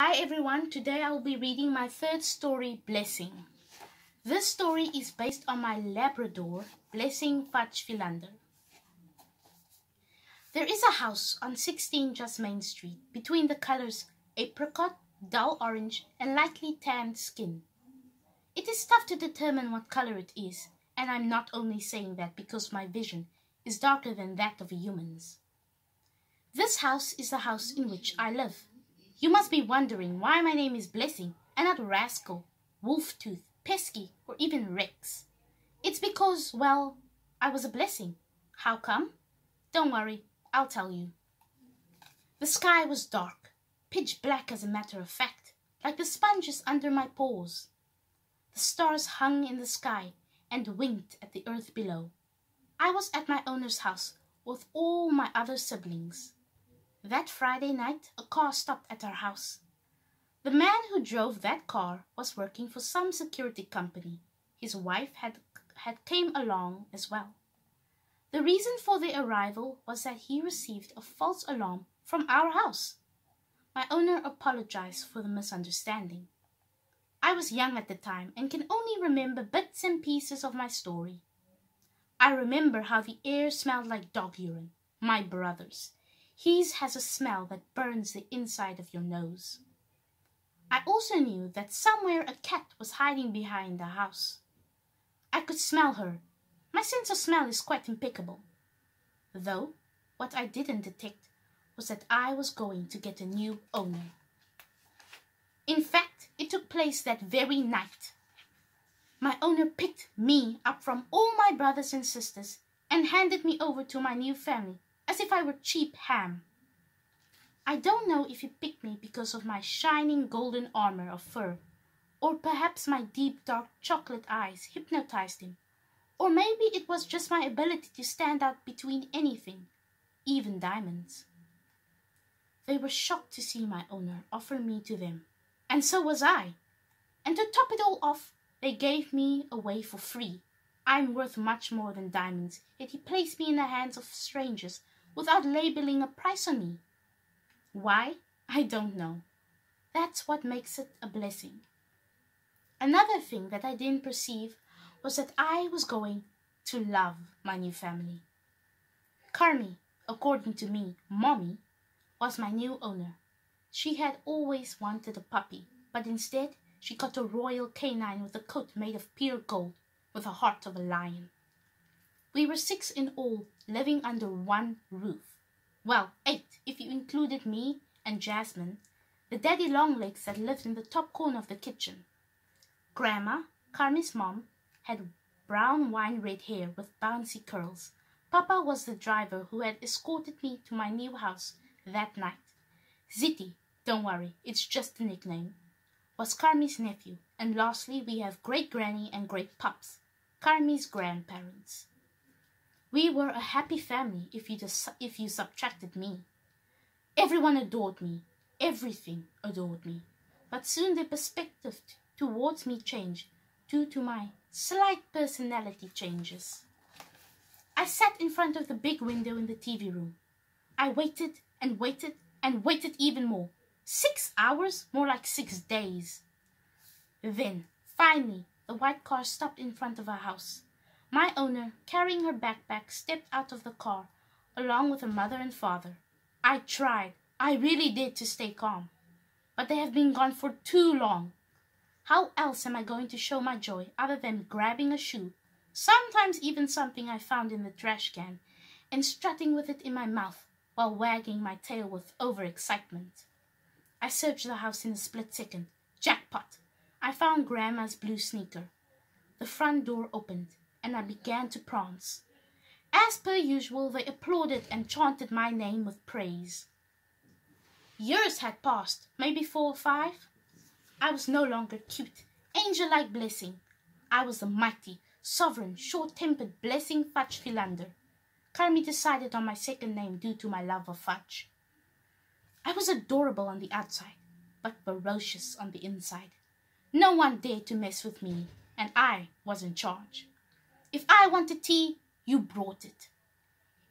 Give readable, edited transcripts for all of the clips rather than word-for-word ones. Hi everyone, today I will be reading my third story, Blessing. This story is based on my Labrador, Blessing Fudge Philander. There is a house on 16 Just Main Street between the colors apricot, dull orange and lightly tanned skin. It is tough to determine what color it is, and I'm not only saying that because my vision is darker than that of a human's. This house is the house in which I live. You must be wondering why my name is Blessing and not Rascal, Wolftooth, Pesky, or even Rex. It's because, well, I was a blessing. How come? Don't worry, I'll tell you. The sky was dark, pitch black as a matter of fact, like the sponges under my paws. The stars hung in the sky and winked at the earth below. I was at my owner's house with all my other siblings. That Friday night, a car stopped at our house. The man who drove that car was working for some security company. His wife had came along as well. The reason for their arrival was that he received a false alarm from our house. My owner apologized for the misunderstanding. I was young at the time and can only remember bits and pieces of my story. I remember how the air smelled like dog urine, my brother's. His has a smell that burns the inside of your nose. I also knew that somewhere a cat was hiding behind the house. I could smell her. My sense of smell is quite impeccable. Though, what I didn't detect was that I was going to get a new owner. In fact, it took place that very night. My owner picked me up from all my brothers and sisters and handed me over to my new family, as if I were cheap ham. I don't know if he picked me because of my shining golden armor of fur, or perhaps my deep dark chocolate eyes hypnotized him, or maybe it was just my ability to stand out between anything, even diamonds. They were shocked to see my owner offer me to them, and so was I. And to top it all off, they gave me away for free. I'm worth much more than diamonds, yet he placed me in the hands of strangers without labeling a price on me. Why? I don't know. That's what makes it a blessing. Another thing that I didn't perceive was that I was going to love my new family. Carmi, according to me, Mommy, was my new owner. She had always wanted a puppy, but instead she got a royal canine with a coat made of pure gold, with the heart of a lion. We were 6 in all, living under one roof. Well, 8 if you included me and Jasmine, the daddy longlegs that lived in the top corner of the kitchen. Grandma, Carmi's mom, had brown wine-red hair with bouncy curls. Papa was the driver who had escorted me to my new house that night. Ziti, don't worry, it's just a nickname, was Carmi's nephew. And lastly, we have great-granny and great-pups, Carmi's grandparents. We were a happy family if you subtracted me. Everyone adored me. Everything adored me. But soon their perspective towards me changed due to my slight personality changes. I sat in front of the big window in the TV room. I waited and waited and waited even more. 6 hours? More like 6 days. Then, finally, the white car stopped in front of our house. My owner, carrying her backpack, stepped out of the car, along with her mother and father. I tried, I really did, to stay calm. But they have been gone for too long. How else am I going to show my joy other than grabbing a shoe, sometimes even something I found in the trash can, and strutting with it in my mouth while wagging my tail with overexcitement? I searched the house in a split second. Jackpot! I found Grandma's blue sneaker. The front door opened, and I began to prance. As per usual, they applauded and chanted my name with praise. Years had passed, maybe 4 or 5. I was no longer cute, angel-like Blessing. I was the mighty, sovereign, short-tempered Blessing Fudge Philander. Carmi decided on my second name due to my love of fudge. I was adorable on the outside, but ferocious on the inside. No one dared to mess with me, and I was in charge. If I wanted tea, you brought it.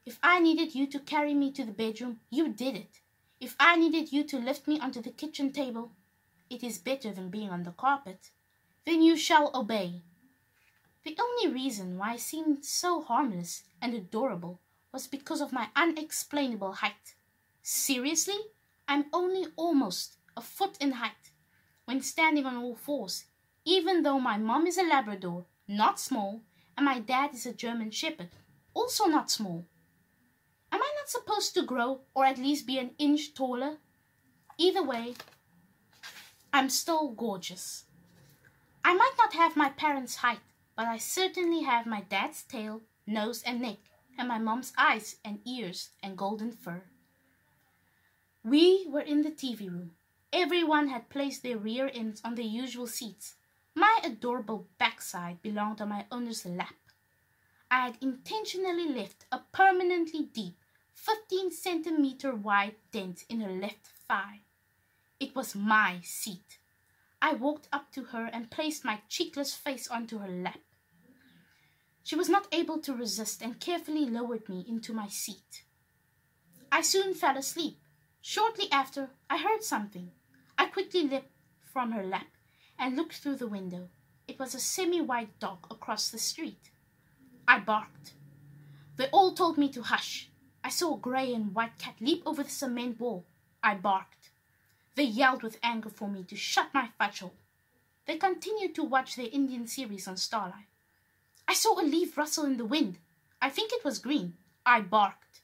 If I needed you to carry me to the bedroom, you did it. If I needed you to lift me onto the kitchen table, it is better than being on the carpet. Then you shall obey." The only reason why I seemed so harmless and adorable was because of my unexplainable height. Seriously? I'm only almost a foot in height when standing on all fours, even though my mom is a Labrador, not small, and my dad is a German Shepherd, also not small. Am I not supposed to grow or at least be an inch taller? Either way, I'm still gorgeous. I might not have my parents' height, but I certainly have my dad's tail, nose and neck, and my mom's eyes and ears and golden fur. We were in the TV room. Everyone had placed their rear ends on their usual seats. My adorable backside belonged on my owner's lap. I had intentionally left a permanently deep, 15-centimeter wide dent in her left thigh. It was my seat. I walked up to her and placed my cheekless face onto her lap. She was not able to resist and carefully lowered me into my seat. I soon fell asleep. Shortly after, I heard something. I quickly leapt from her lap and looked through the window. It was a semi-white dog across the street. I barked. They all told me to hush. I saw a grey and white cat leap over the cement wall. I barked. They yelled with anger for me to shut my fudge hole. They continued to watch their Indian series on Starlight. I saw a leaf rustle in the wind. I think it was green. I barked.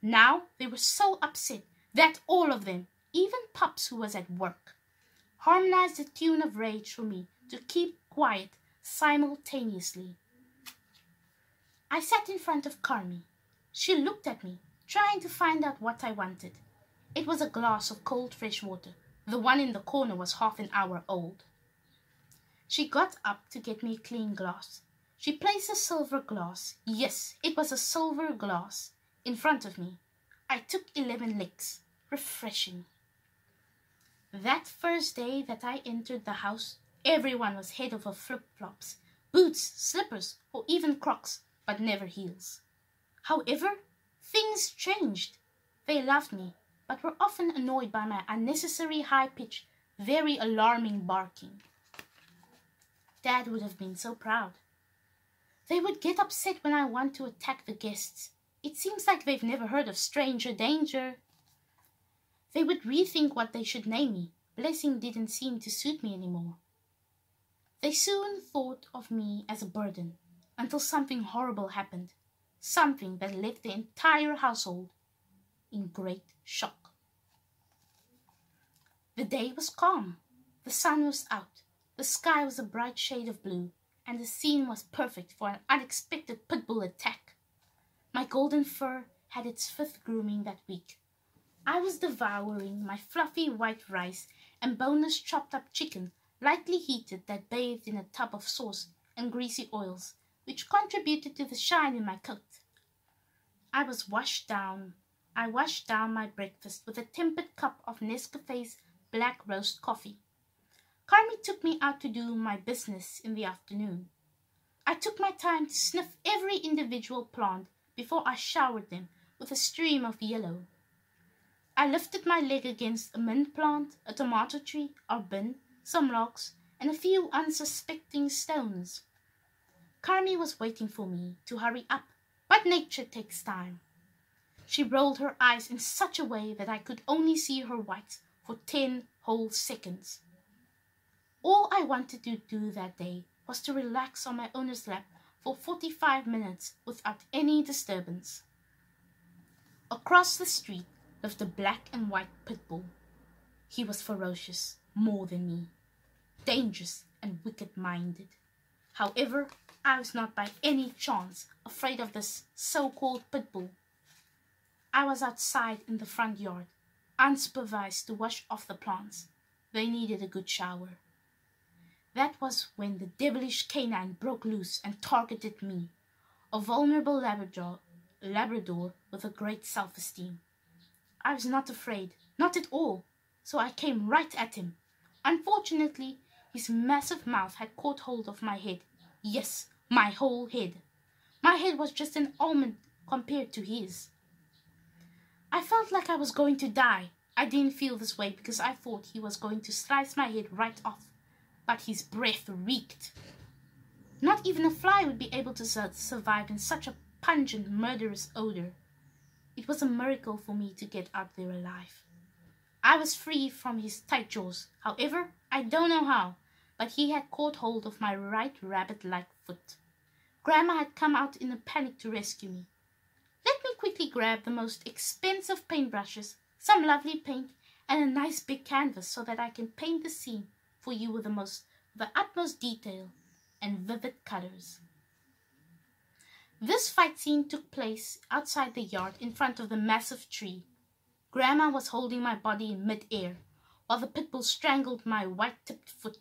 Now they were so upset that all of them, even Pups who was at work, harmonized the tune of rage for me to keep quiet simultaneously. I sat in front of Carmi. She looked at me, trying to find out what I wanted. It was a glass of cold fresh water. The one in the corner was half an hour old. She got up to get me a clean glass. She placed a silver glass, yes, it was a silver glass, in front of me. I took 11 licks. Refreshing. That first day that I entered the house, everyone was head over flip-flops, boots, slippers, or even Crocs, but never heels. However, things changed. They loved me, but were often annoyed by my unnecessary high-pitched, very alarming barking. Dad would have been so proud. They would get upset when I want to attack the guests. It seems like they've never heard of stranger danger. They would rethink what they should name me. Blessing didn't seem to suit me anymore. They soon thought of me as a burden, until something horrible happened. Something that left the entire household in great shock. The day was calm. The sun was out. The sky was a bright shade of blue, and the scene was perfect for an unexpected pit bull attack. My golden fur had its 5th grooming that week. I was devouring my fluffy white rice and boneless chopped-up chicken, lightly heated, that bathed in a tub of sauce and greasy oils, which contributed to the shine in my coat. I washed down my breakfast with a tempered cup of Nescafe's black roast coffee. Carmi took me out to do my business in the afternoon. I took my time to sniff every individual plant before I showered them with a stream of yellow. I lifted my leg against a mint plant, a tomato tree, a bin, some rocks, and a few unsuspecting stones. Carmi was waiting for me to hurry up, but nature takes time. She rolled her eyes in such a way that I could only see her whites for 10 whole seconds. All I wanted to do that day was to relax on my owner's lap for 45 minutes without any disturbance. Across the street lived a black and white pit bull. He was ferocious, more than me, dangerous and wicked-minded. However, I was not by any chance afraid of this so-called pit bull. I was outside in the front yard, unsupervised, to wash off the plants. They needed a good shower. That was when the devilish canine broke loose and targeted me, a vulnerable Labrador with a great self-esteem. I was not afraid, not at all, so I came right at him. Unfortunately, his massive mouth had caught hold of my head. Yes, my whole head. My head was just an almond compared to his. I felt like I was going to die. I didn't feel this way because I thought he was going to slice my head right off, but his breath reeked. Not even a fly would be able to survive in such a pungent, murderous odor. It was a miracle for me to get out there alive. I was free from his tight jaws. However, I don't know how, but he had caught hold of my right rabbit-like foot. Grandma had come out in a panic to rescue me. Let me quickly grab the most expensive paintbrushes, some lovely paint, and a nice big canvas so that I can paint the scene for you with the utmost detail and vivid colors. This fight scene took place outside the yard in front of the massive tree. Grandma was holding my body in mid-air, while the pit bull strangled my white-tipped foot.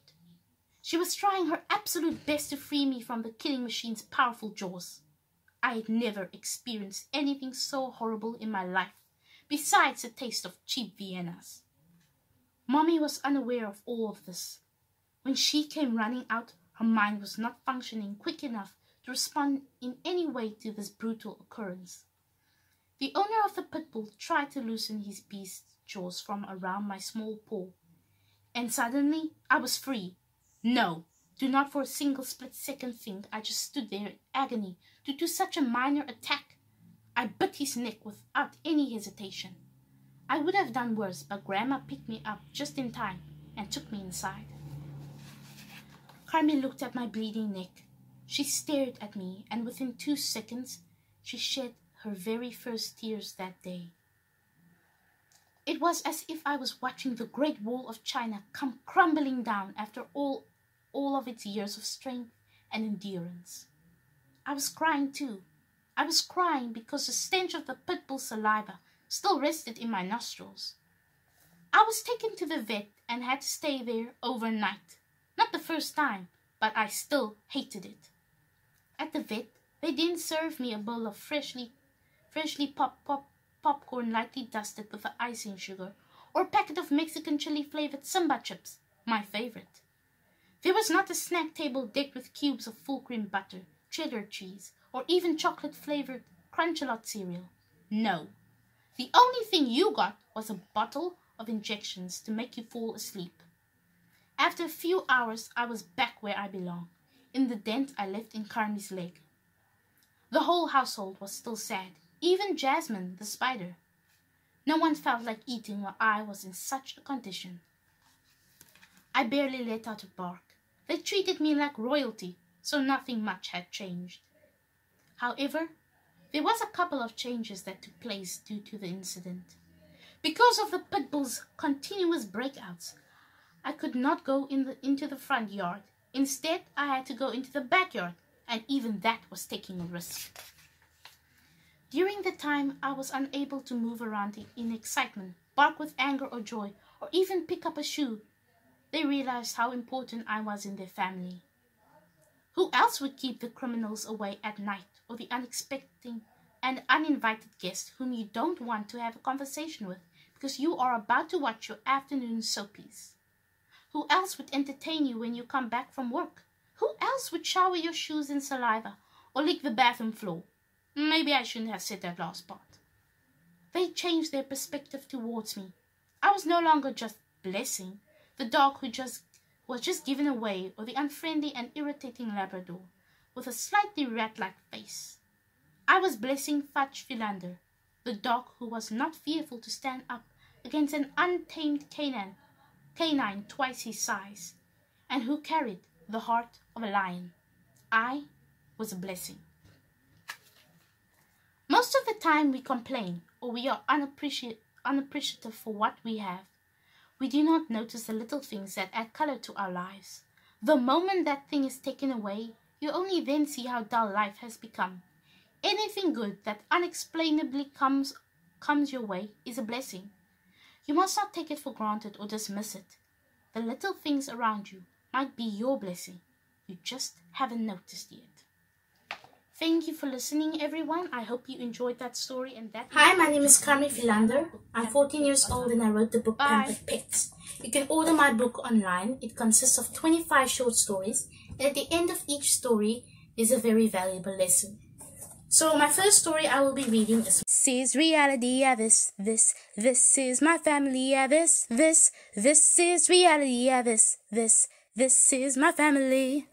She was trying her absolute best to free me from the killing machine's powerful jaws. I had never experienced anything so horrible in my life, besides the taste of cheap Viennas. Mommy was unaware of all of this. When she came running out, her mind was not functioning quick enough to respond in any way to this brutal occurrence. The owner of the pit bull tried to loosen his beast's jaws from around my small paw, and suddenly I was free. No, do not for a single split second think I just stood there in agony due to such a minor attack. I bit his neck without any hesitation. I would have done worse, but Grandma picked me up just in time and took me inside. Carmen looked at my bleeding neck. She stared at me, and within 2 seconds, she shed her very first tears that day. It was as if I was watching the Great Wall of China come crumbling down after all of its years of strength and endurance. I was crying too. I was crying because the stench of the pit bull saliva still rested in my nostrils. I was taken to the vet and had to stay there overnight. Not the first time, but I still hated it. At the vet, they didn't serve me a bowl of freshly popcorn lightly dusted with the icing sugar, or a packet of Mexican chili-flavored Simba chips, my favorite. There was not a snack table decked with cubes of full-cream butter, cheddar cheese, or even chocolate-flavored Crunchalot cereal. No. The only thing you got was a bottle of injections to make you fall asleep. After a few hours, I was back where I belong, in the dent I left in Carmi's leg. The whole household was still sad. Even Jasmine, the spider. No one felt like eating while I was in such a condition. I barely let out a bark. They treated me like royalty, so nothing much had changed. However, there was a couple of changes that took place due to the incident. Because of the pit bull's continuous breakouts, I could not go into the front yard. Instead, I had to go into the backyard, and even that was taking a risk. During the time, I was unable to move around in excitement, bark with anger or joy, or even pick up a shoe. They realized how important I was in their family. Who else would keep the criminals away at night, or the unexpected and uninvited guests whom you don't want to have a conversation with because you are about to watch your afternoon soapies? Who else would entertain you when you come back from work? Who else would shower your shoes in saliva or lick the bathroom floor? Maybe I shouldn't have said that last part. They changed their perspective towards me. I was no longer just Blessing, the dog who was just given away, or the unfriendly and irritating Labrador with a slightly rat-like face. I was Blessing Fudge Philander, the dog who was not fearful to stand up against an untamed canine twice his size, and who carried the heart of a lion. I was a blessing. Most of the time we complain, or we are unappreciative for what we have. We do not notice the little things that add color to our lives. The moment that thing is taken away, you only then see how dull life has become. Anything good that unexplainably comes your way is a blessing. You must not take it for granted or dismiss it. The little things around you might be your blessing. You just haven't noticed yet. Thank you for listening, everyone. I hope you enjoyed that story. Hi, my name is Carmen Philander. I'm 14 years old and I wrote the book Pampered Pets. You can order my book online. It consists of 25 short stories, and at the end of each story is a very valuable lesson. So my first story I will be reading is This is reality, yeah, this is my family, yeah, this is reality, yeah, this is my family.